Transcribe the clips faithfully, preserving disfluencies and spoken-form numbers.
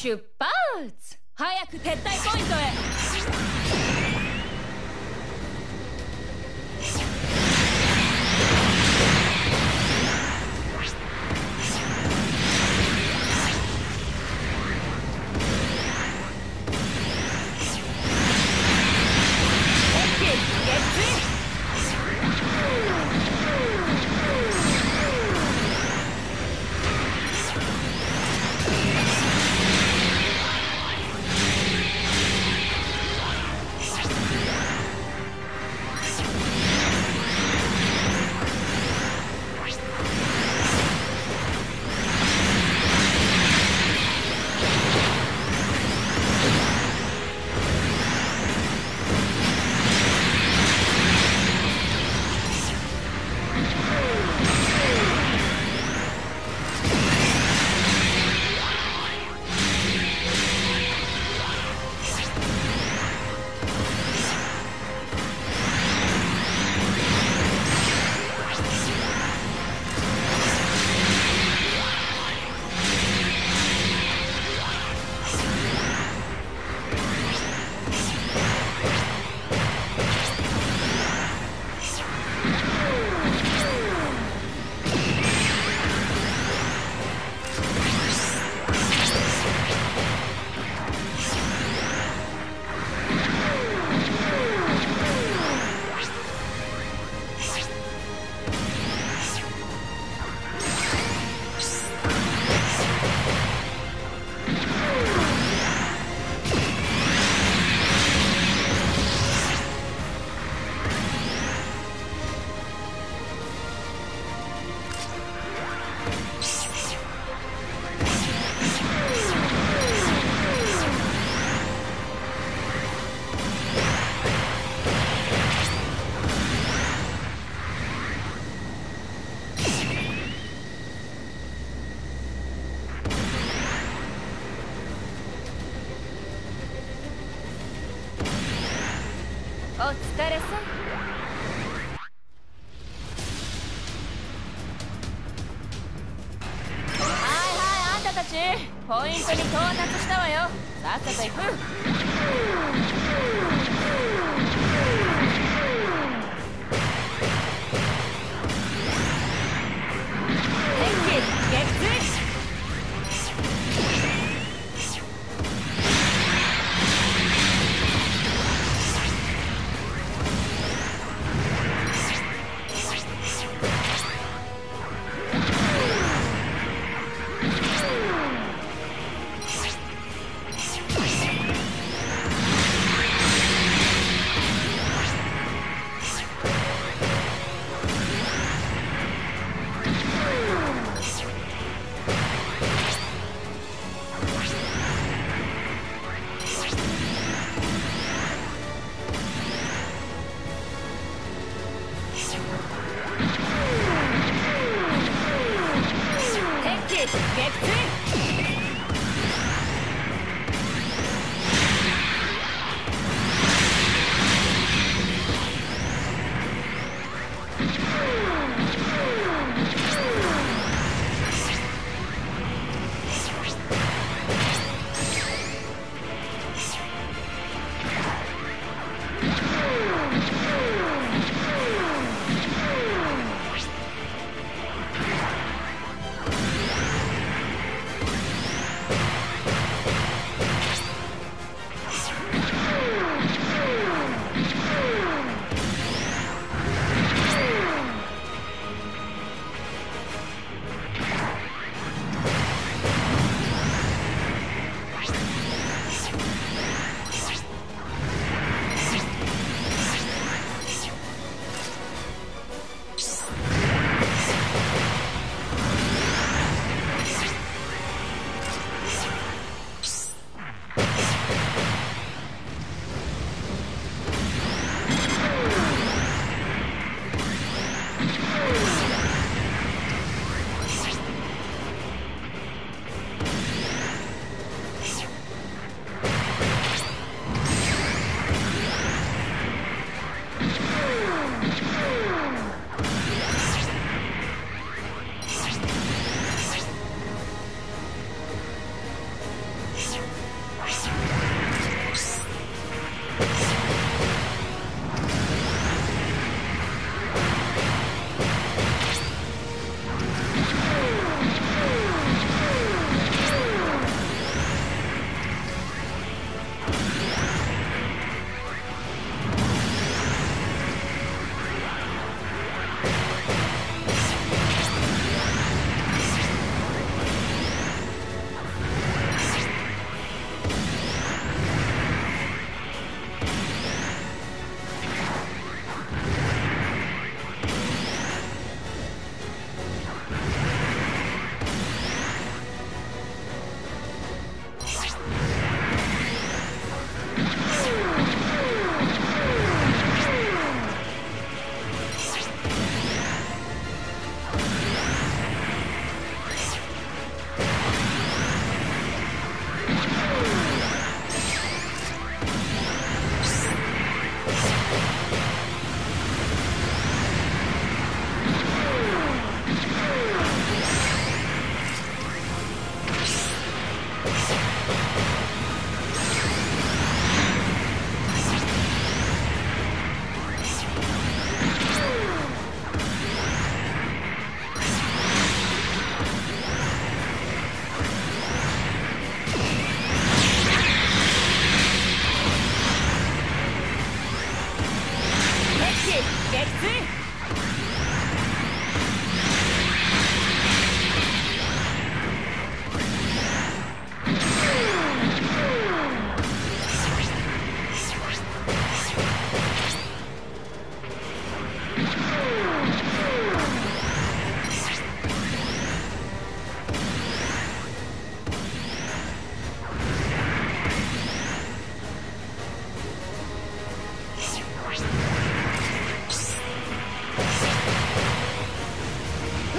出発！早く撤退ポイントへ。お疲れさん。はいはい、あんたたちポイントに到達したわよ。さっさと行く。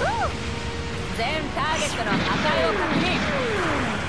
全ターゲットの破壊を確認。